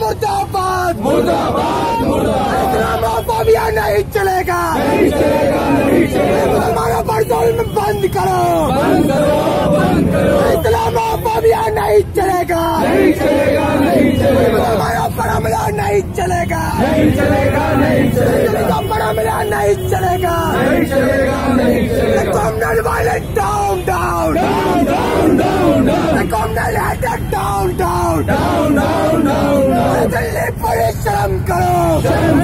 मुर्दाबाद मुर्दाबाद मुर्दाबाद। अभियान नहीं चलेगा नहीं चलेगा नहीं चलेगा। हमारा बरसोई में बंद करो बंद करो बंद करो। इस्लामाबाद अभियान नहीं चलेगा नहीं चलेगा नहीं चलेगा। हमारा परमिला नहीं चलेगा नहीं चलेगा नहीं चलेगा। परमिला नहीं चलेगा नहीं चलेगा नहीं चलेगा। Communal violence down down down down down down. Communal attack down down down down down down. Delhi police शर्म करो शर्म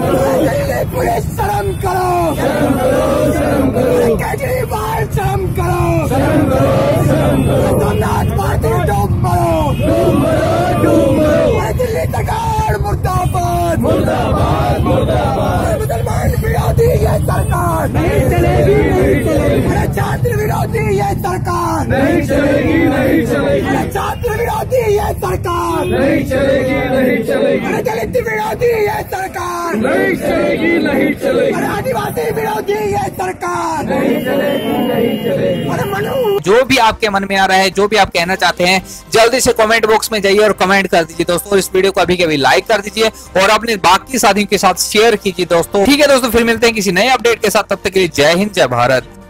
करो। दिल्ली पुलिस शर्म करो शर्म करो शर्म करो। केजरीवाल शर्म करो शर्म करो शर्म करो। सोमनाथ पार्टी डूब मरो डूब मरो डूब मरो। दिल्ली सरकार मुर्दाबाद मुर्दाबाद मुर्दाबाद। मुसलमान विरोधी ये सरकार नहीं चलेगी नहीं चलेगी। छात्र विरोधी ये सरकार नहीं चलेगी नहीं चलेगी। छात्र विरोधी ये सरकार नहीं चलेगी नहीं चलेगी। दलित विरोधी ये सरकार नहीं चलेगी नहीं चलेगी। आदिवासी विरोधी ये सरकार नहीं चलेगी नहीं चलेगी। मनु जो भी आपके मन में आ रहा है, जो भी आप कहना चाहते हैं, जल्दी से कमेंट बॉक्स में जाइए और कमेंट कर दीजिए दोस्तों। इस वीडियो को अभी के अभी लाइक कर दीजिए और अपने बाकी साथियों के साथ शेयर कीजिए दोस्तों। ठीक है दोस्तों, फिर मिलते हैं किसी नए अपडेट के साथ। तब तक के लिए जय हिंद जय भारत।